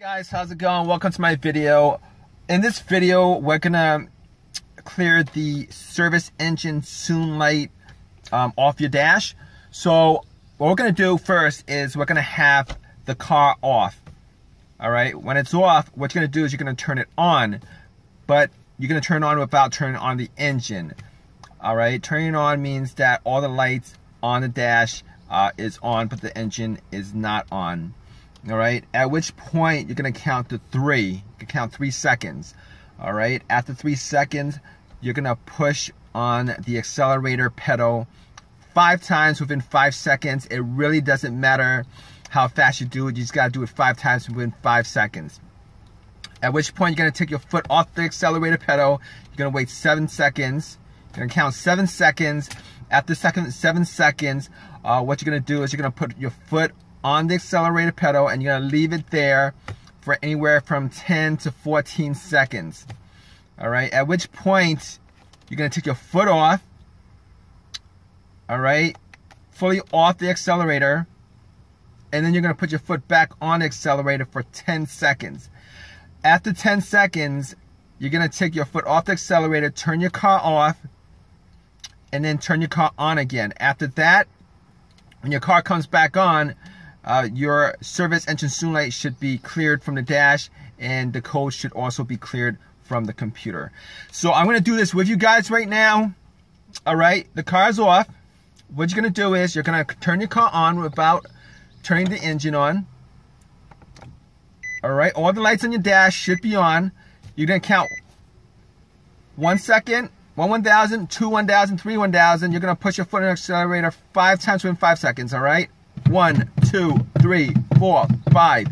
Guys, how's it going? Welcome to my video. In this video, we're gonna clear the service engine soon light off your dash. So what we're gonna do first is we're gonna have the car off. All right, when it's off, what you're gonna do is you're gonna turn it on, but you're gonna turn it on without turning on the engine. All right, turning on means that all the lights on the dash is on, but the engine is not on. All right, at which point you're gonna count to three. You can count 3 seconds. All right, after 3 seconds, you're gonna push on the accelerator pedal 5 times within 5 seconds. It really doesn't matter how fast you do it. You just gotta do it 5 times within 5 seconds. At which point you're gonna take your foot off the accelerator pedal. You're gonna wait 7 seconds. You're gonna count 7 seconds. After 7 seconds, what you're gonna do is you're gonna put your foot on the accelerator pedal and you're gonna leave it there for anywhere from 10 to 14 seconds. All right, at which point you're gonna take your foot off, all right, fully off the accelerator, and then you're gonna put your foot back on the accelerator for 10 seconds. After 10 seconds, you're gonna take your foot off the accelerator, turn your car off, and then turn your car on again. After that, when your car comes back on, your service engine soon light should be cleared from the dash, and the code should also be cleared from the computer. So I'm gonna do this with you guys right now. All right, the car's off. What you're gonna do is you're gonna turn your car on without turning the engine on. All right, all the lights on your dash should be on. You're gonna count 1 second, 1 1,000, 2 1,000, 3 1,000. You're gonna push your foot on the accelerator 5 times within 5 seconds, all right? 1, 2, 3, 4, 5.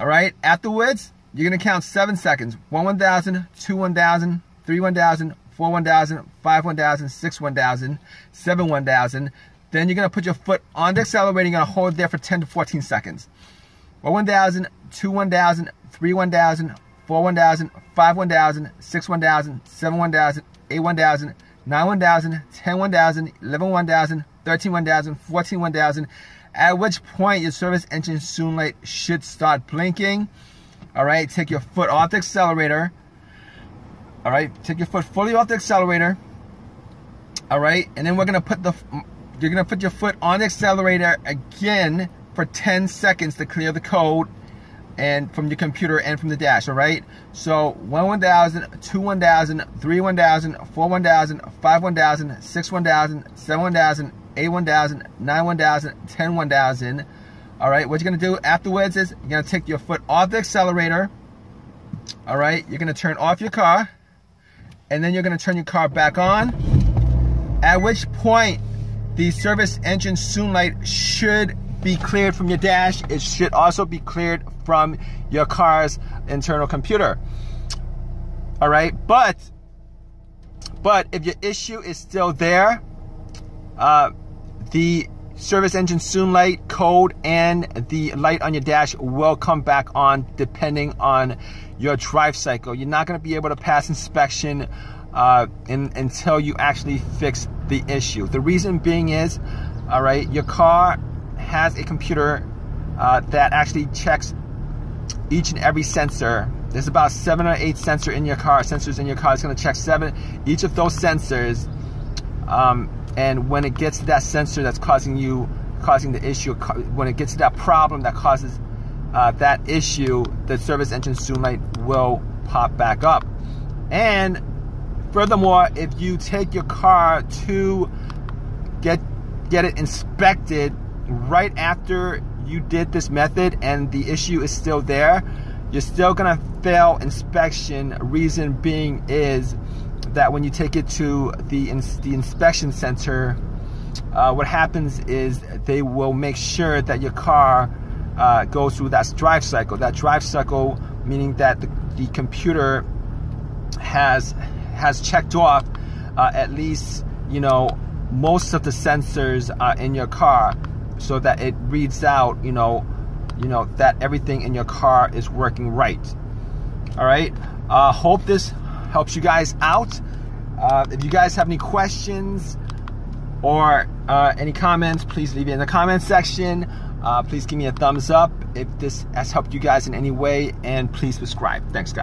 All right, afterwards, you're gonna count 7 seconds. 1 1,000, 2 1,000, 3 1,000, 4 1,000, 5 1,000, 6 1,000, 7 1,000. Then you're gonna put your foot on the accelerator, you're gonna hold it there for 10 to 14 seconds. 1 1,000, 2 1,000, 3 1,000, 4 1,000, 5 1,000, 6 1,000, 7 1,000, 8 1,000, 9 1,000, 10 1,000, 11 1,000, 13 1,000, 14 1,000, at which point your service engine soon light should start blinking. All right, take your foot off the accelerator. All right, take your foot fully off the accelerator. All right, and then you're gonna put your foot on the accelerator again for 10 seconds to clear the code and from your computer and from the dash, all right? So 1 1,000, 2 1,000, 3 1,000, 4 1,000, 5 1,000, 6 1,000, 7 1,000, 8 1,000, 9 1,000, 10 1,000. All right, what you're gonna do afterwards is you're gonna take your foot off the accelerator. All right, you're gonna turn off your car, and then you're gonna turn your car back on. At which point, the service engine soon light should be cleared from your dash. It should also be cleared from your car's internal computer. All right, but if your issue is still there, the service engine soon light code and the light on your dash will come back on depending on your drive cycle. You're not going to be able to pass inspection until you actually fix the issue. The reason being is, all right, your car has a computer that actually checks each and every sensor. There's about 7 or 8 sensors in your car. It's gonna check 7, each of those sensors. And when it gets to that sensor that's causing the issue, when it gets to that problem that causes that issue, the service engine soon light will pop back up. And furthermore, if you take your car to get it inspected right after you did this method and the issue is still there, you're still gonna fail inspection. Reason being is that when you take it to the inspection center, what happens is they will make sure that your car goes through that drive cycle. That drive cycle meaning that the computer has checked off at least, you know, most of the sensors in your car, so that it reads out, you know that everything in your car is working right. All right, hope this helps you guys out. If you guys have any questions, or any comments, please leave it in the comment section. Please give me a thumbs up if this has helped you guys in any way, and please subscribe. Thanks, guys.